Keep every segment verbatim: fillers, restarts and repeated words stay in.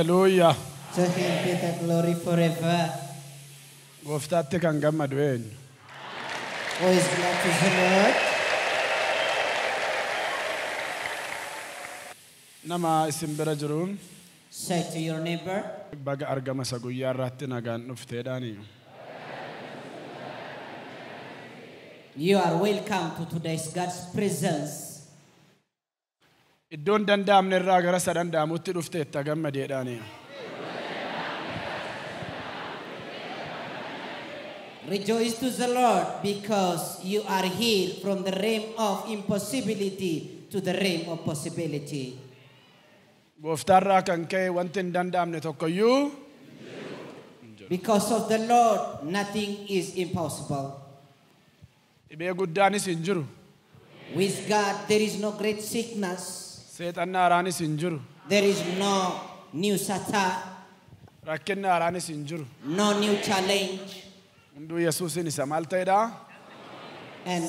Hallelujah. To him be the glory forever. Who is glad to the Lord? Nama isimbera jiru. Say to your neighbor. Baga argama saguyya rattinagan nuftedani. You are welcome to today's God's presence. Iddon dandam nirra gara sadandam utti nuftetta gammadedani. Rejoice to the Lord because you are here from the realm of impossibility to the realm of possibility. Because of the Lord, nothing is impossible. With God, there is no great sickness. There is no new Satan. No new challenge. And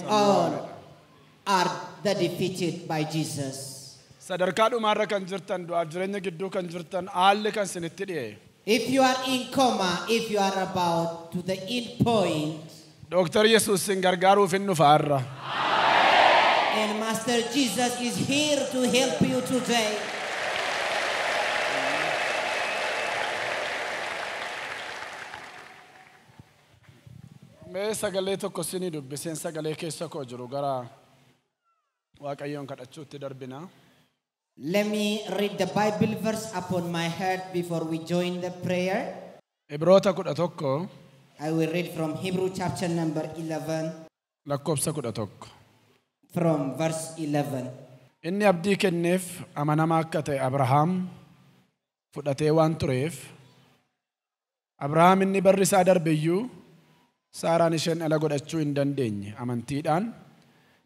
all are the defeated by Jesus. If you are in coma, if you are about to the end point, Doctor Jesus and Master Jesus is here to help you today. Let me read the Bible verse upon my heart before we join the prayer. I will read from Hebrew chapter number eleven. From verse eleven. Inni abdi kennif amanama akkate Abraham fudate wan tureef Abraham inni barri isaa darbiyyu Saaraan isheen dhala godhachuu hin dandeenye amantiidhaan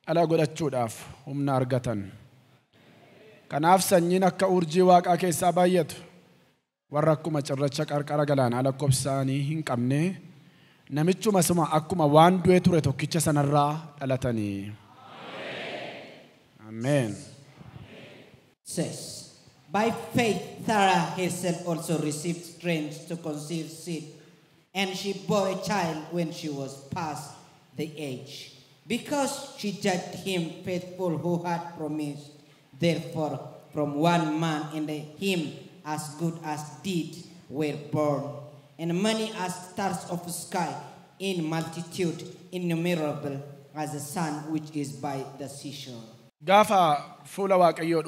dhala godhachuudhaaf humna argatan. Kanaaf sanyiin akka urjii waaqaa keessaa baay'atu warra akkuma cirracha qarqara galaanaa lakkoofsaanii hin qabne namichumas akkuma waan du'e ture tokkicha sanarraa dhalatanii. Amen. Says, by faith Sarah herself also received strength to conceive seed, and she bore a child when she was past the age, because she judged him faithful who had promised. Therefore, from one man and him as good as deed were born, and many as stars of the sky, in multitude innumerable as the sun which is by the seashore. When you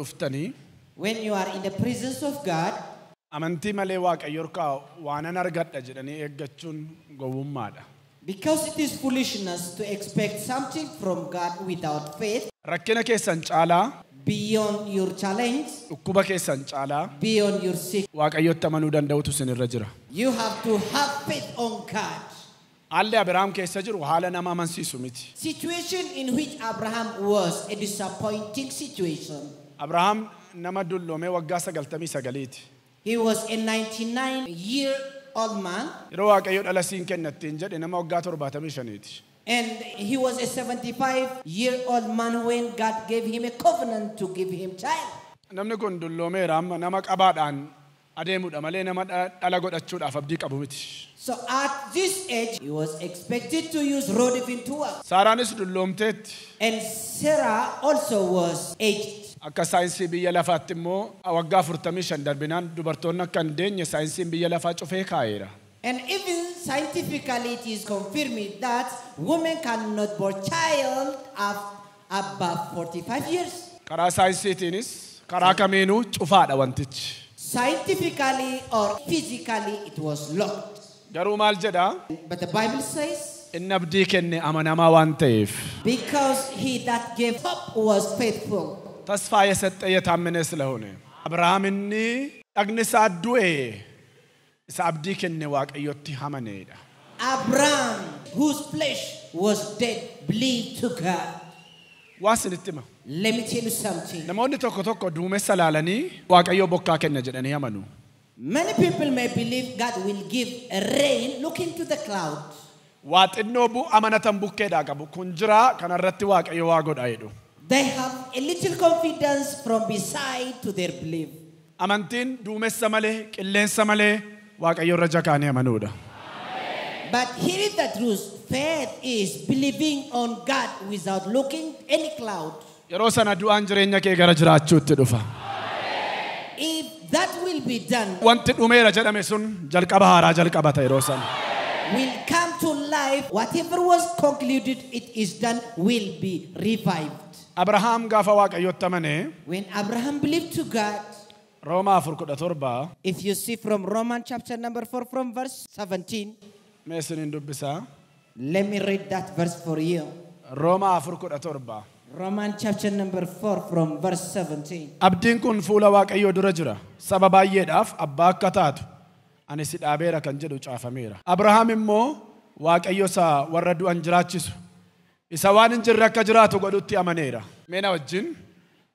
are in the presence of God, because it is foolishness to expect something from God without faith, beyond your challenge, beyond your sickness, you have to have faith on God. Situation in which Abraham was a disappointing situation. He was a ninety-nine-year-old man. And he was a seventy-five-year-old man when God gave him a covenant to give him child. So at this age, he was expected to use rod even to work. And Sarah also was aged. And even scientifically, it is confirmed that women cannot bear child above forty-five years. Scientifically or physically, it was locked. But the Bible says, because he that gave up was faithful. Abraham, whose flesh was dead, believed to God. Let me tell you something. Many people may believe God will give a rain looking to the cloud. They have a little confidence from beside to their belief. Amantin duumessa malee, qilleensa malee, Waaqayyo irra jakaanii amanuudha. But here is the truth. Faith is believing on God without looking any cloud. Yeroo sana du'aan jireenya kee gara jiraachuutti dhufa. If that will be done, wanti dhumeera jedhame sun jalqaba haaraa jalqabata yeroo sana. Will come to life. Whatever was concluded, it is done, will be revived. Abraham gaafa Waaqayyotti amane. When Abraham believed to God, Roma four, if you see from Romans chapter number four from verse seventeen, let me read that verse for you. Roma four, Romans chapter number four from verse seventeen. Abdin kun fuula Waaqayyoo dura jira. Saba baay'eedhaaf abbaa akka taatu ani si dhaabeera kan jedhu caafameera. Abrahaam immoo Waaqayyo isa warra du'an jiraachisu isa waan hin jirre akka jiraatu godhutti amaneera. Mee na wajjin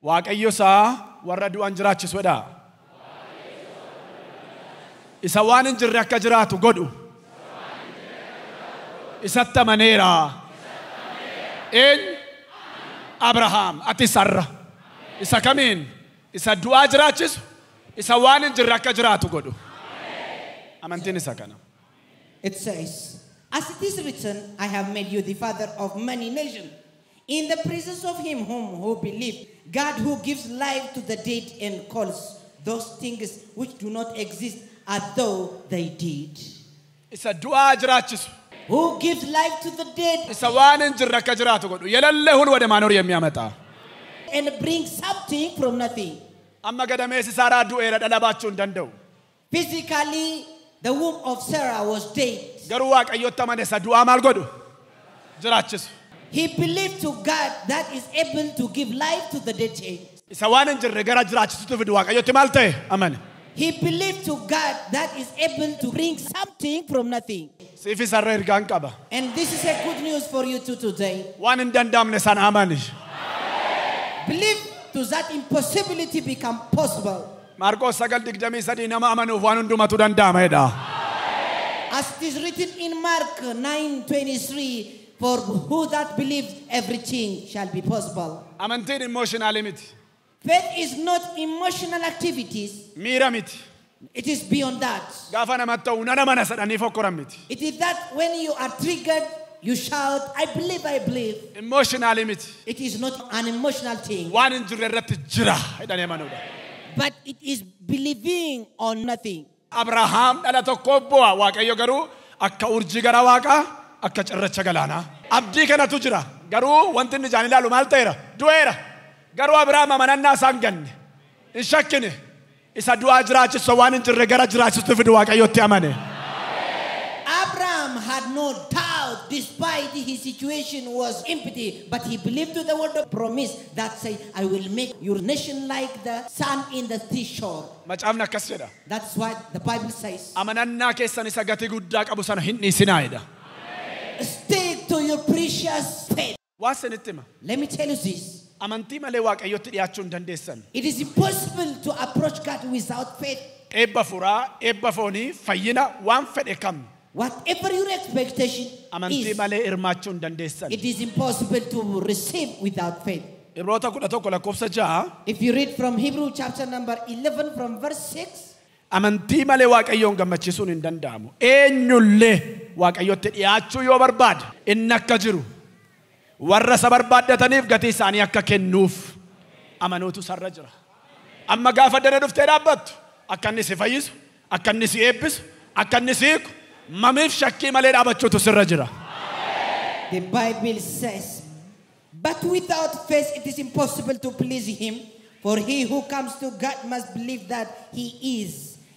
Waaqayyo isa warra du'an jiraachisu dha. Isa waan hin jirre akka jiraatu godhu isatti amaneera. Eenyu Abraham ati sarra isa kamin isa du'a jiraachisu isa waan hin jirre akka jiraatu godhu. Amantiin isa kana. It says, as it is written, I have made you the father of many nations, in the presence of him whom who believed, God who gives life to the dead and calls those things which do not exist as though they did. Isa du'a jiraachisu. Who gives life to the dead and brings something from nothing. Physically, the womb of Sarah was dead. He believed to God that is able to give life to the dead. He believed to God that is able to bring something from nothing. And this is a good news for you too today. Believe to that impossibility become possible. As it is written in Mark nine twenty-three, for who that believes, everything shall be possible. Faith is not emotional activities. It is beyond that. It is that when you are triggered, you shout, I believe, I believe. Emotional limit. It is not an emotional thing. But it is believing on nothing. Abraham, Garu Abraham mananna sangan in shakkine isa du'a jiraachi sowan in jirre gara jiraachi tu fidu Waaqayyotti amane. Abraham had no doubt despite his situation was empty, but he believed to the word of promise that said, I will make your nation like the sand in the seashore. Macamna kaseda. That's what the Bible says. Amananna keessan isa gati guddaa qabu sana hin dhiisinaayda. Stick to your precious faith. Let me tell you this. It is impossible to approach God without faith. Whatever your expectation is, it is impossible to receive without faith. If you read from Hebrew chapter number eleven from verse six, warra sabarbaaddataniif gatii isaanii akka kennuuf amanuutu sarra jira. Amma gaafa dana dhuftee dhaabbattu akka inni si fayyisu, akka inni si eebbisu, akka inni si hiiku mamiif shakkii malee dhaabachuutu sirra jira. The Bible says, but without faith it is impossible to please him, for he who comes to God must believe that he is,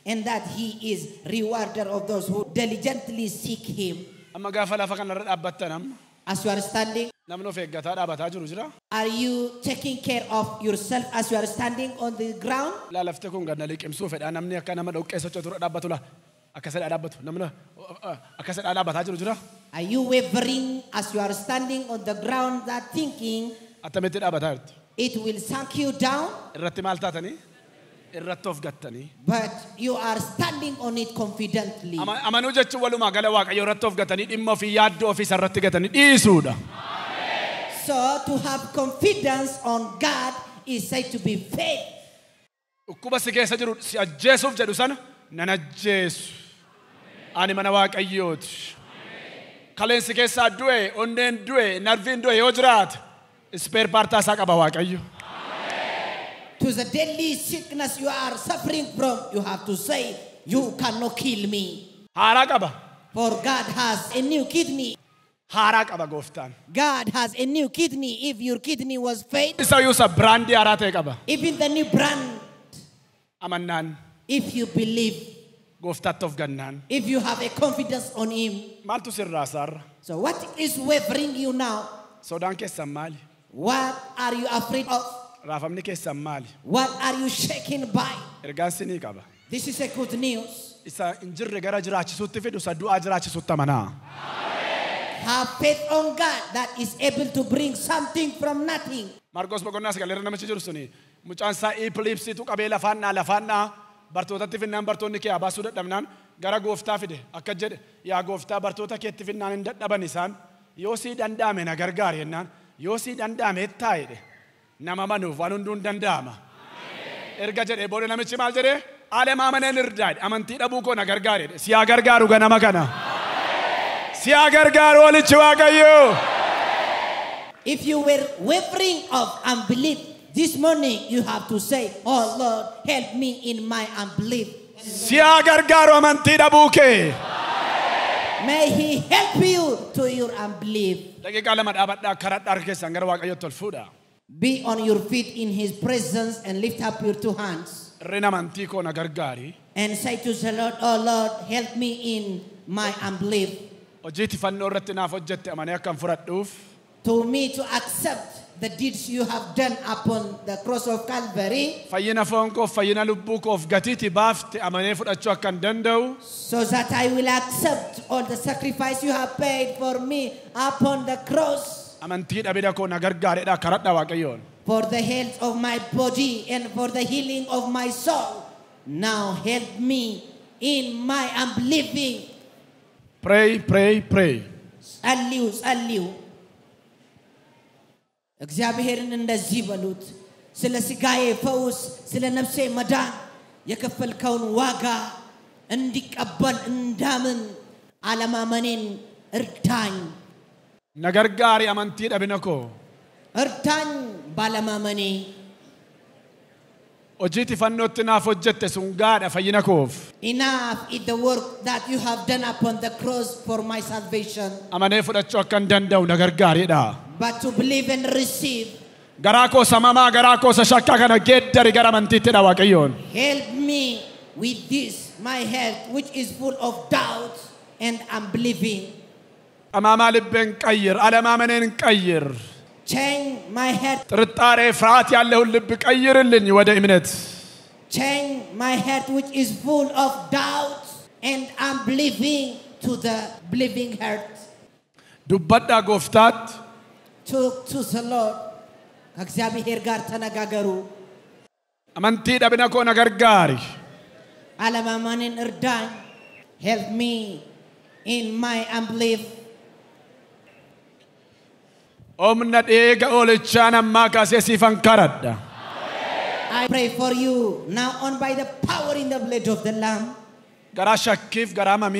and that he is rewarder of those who diligently seek him. Amma gaafa lafa kanarra dhaabbattanam. As you are standing, are you taking care of yourself as you are standing on the ground? Are you wavering as you are standing on the ground, that thinking it will sink you down? But you are standing on it confidently. So to have confidence on God is said to be faith. Ukuba sikesa jiru ajesuuf jedhu sana nan ajesu. Ani mana waaqayyooti. Kaleen sikesa du'e, onden du'e, narvin du'e yoo jiraate spare part isaa qaba waaqayyo. To the deadly sickness you are suffering from, you have to say, you cannot kill me. Haaraa qaba. For God has a new kidney. Haaraa qaba gooftaan. God has a new kidney. If your kidney was failed, isa yuusa brandi haaraa ta'e qaba. Even the new brand. Amanan. If you believe. Gooftat of Gannan. If you have a confidence on him. Maltu sirrasar. So what is wavering you now? Sodan kessa mali. What are you afraid of? Rafamni kessa mali. What are you shaking by? Ergansini qaba. This is a good news. Isa injirre gara jiraachisuutti fidu isa du'aa jiraachisuutta manaa. Have faith on God that is able to bring something from nothing. Marcos Bogonas galera namichi jiru suni mucaan isaa epilepsy tu qabee lafaannaa lafaannaa bartootatti finnaan bartoonni kee abaasuu dadhabnaan gara gooftaa fide akka jedhe yaa gooftaa bartoota keetti finnaan hin dadhaban isaan yoo sii danda'ame na gargaari jennaan yoo sii danda'ame taa'edhe nama manuuf waan hunduun danda'ama. Erga jedhe booda namichi maal jedhee? Alem amaneen irdaadhe amantii dhabuu koo na gargaaredhe si yaa gargaaru ganama kana. Si yaa gargaaru walichi waaqayyo. If you were wavering of unbelief, this morning you have to say, oh Lord, help me in my unbelief. May he help you to your unbelief. Be on your feet in his presence and lift up your two hands. And say to the Lord, oh Lord, help me in my unbelief. To me to accept the deeds you have done upon the cross of Calvary, so that I will accept all the sacrifice you have paid for me upon the cross, for the health of my body and for the healing of my soul. Now help me in my unbelieving. Pray, pray, pray. Sallu, sallu. እግዚአብሔርን እንደዚህ በሉት ስለ ስጋዬ ፈውስ ስለ ነፍሴ መዳን የከፈልከውን ዋጋ እንዲቀበል እንዳምን አለማመኔን እርዳኝ ነገር ጋር ያመንት ይደብነኮ እርዳኝ ባለማመኔ ኦጂቲ ፈኖትና ፈጀተ ሱንጋዳ ፈይነኮፍ enough is the work that you have done upon the cross for my salvation አመኔ ፈዳቸው ከንደንደው ነገር ጋር ይዳ. But to believe and receive. Help me with this, my health, which is full of doubt and unbelieving. Change my heart. Change my heart, which is full of doubt and unbelieving, to the believing heart. Talk to the Lord. እግዚአብሔር ጋር ተነጋገሩ አመንቲ ደብነኮ ነገር ጋር አለማመንን እርዳኝ. Help me in my unbelief. ኦምነት ኤጋ ኦልቻና ማካሴሲ ፈንካራዳ. I pray for you now on by the power in the blood of the lamb. ጋራሻኪፍ ጋራማሚ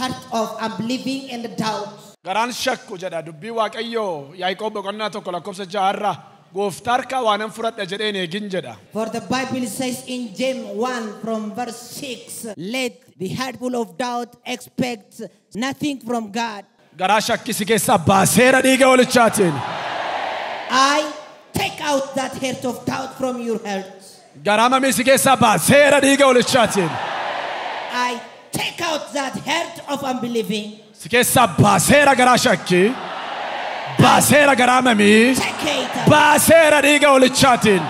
heart of unbelieving and doubt. Garan shakku jada dubbi waaqayyo Yaaqoob boqonnaa tokko lakkoofsa jaarraa gooftarka waanan furadha jedhee neegin jedha. For the Bible says in James one from verse six, let the heartful of doubt expect nothing from God. Garaa shakkisi keessa baaseera dhiiga walichaatiin. I take out that heart of doubt from your heart. Garaa mamisi keessa baaseera dhiiga walichaatiin. I take out that heart of unbelieving. Sikesa basera garashaki, basera garamami, basera diga olichatin.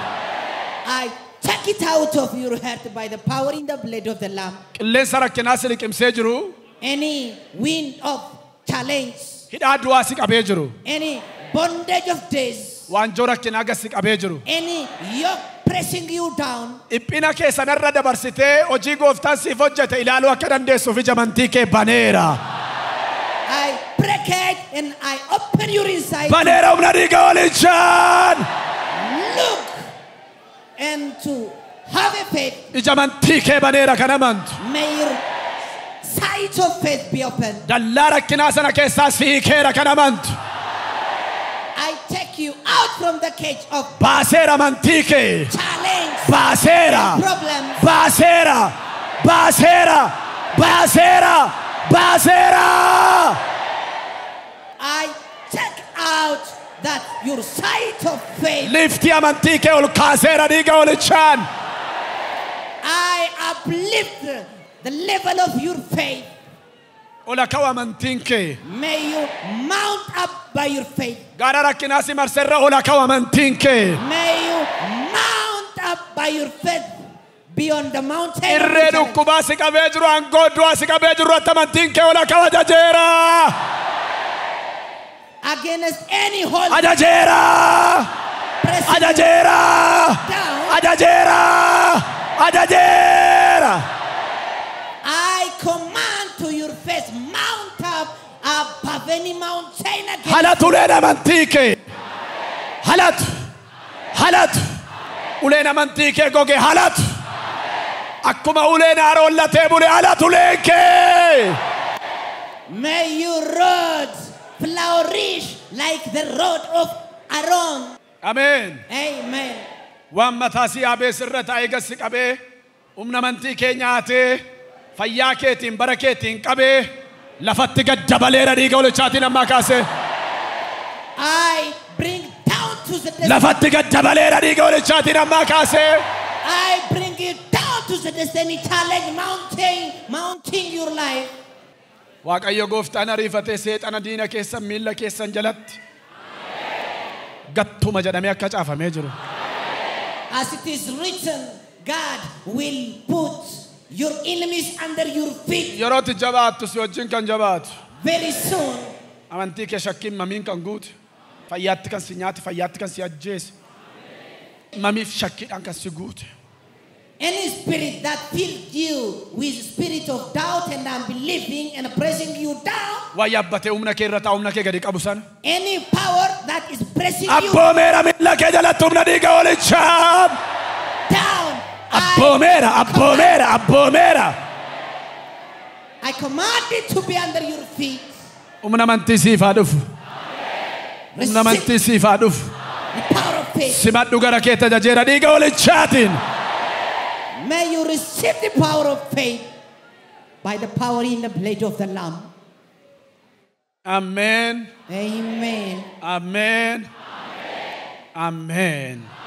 I take it out of your heart by the power in the blood of the lamb. Lensara kenasiri kemsejuru. Any wind of challenge. Hidadwasik abejuru. Any bondage of days. Wanjora kenagasik abejuru. Any yoke pressing you down. Ipina kesa narra dabarsite ojigo oftansi vojjate ilalu akadandesu vijamantike banera. I break it and I open your inside. Look and to Have a faith. May your sight of faith be opened. I take you out from the cage of challenge, basera, problems, basera, basera, basera, basera. I take out that your sight of faith. Lift your mantike ol kasera diga ol chan. I uplift the level of your faith. May you mount up by your faith. May you mount up by your faith beyond the mountain. Against any hold. I command to your face, mount up above any mountain again. Halat ulena mantike. Halat. Halat. Ulena mantike goge halat. Akkuma ulena rolla tebule halat ulenke. May your roads flourish like the road of Aaron. Amen. Amen. One matasi abe sirrat aigasik abe umna mantike nyate. Fayyaketin baraketin qabe lafatti gaddabalera diga ol chatin amakase. I bring down to the destiny. Lafatti gaddabalera diga ol chatin amakase. I bring you down to the destiny challenge mountain, mounting your life. Waqayyo goftana rifate seetana diina keessa milla keessa jalatti gattuma jedhame akka caafame jiru. As it is written, God will put your enemies under your feet. Very soon. Any spirit that filled you with spirit of doubt and unbelieving and pressing you down. Any power that is pressing you down. Abomera, abomera, abomera. I command it to be under your feet. Umnamantisif aduf. Umnamantisif aduf. The power of faith. Simaduga raketa jajera diga ole chatin. May you receive the power of faith by the power in the blade of the Lamb. Amen. Amen. Amen. Amen. Amen.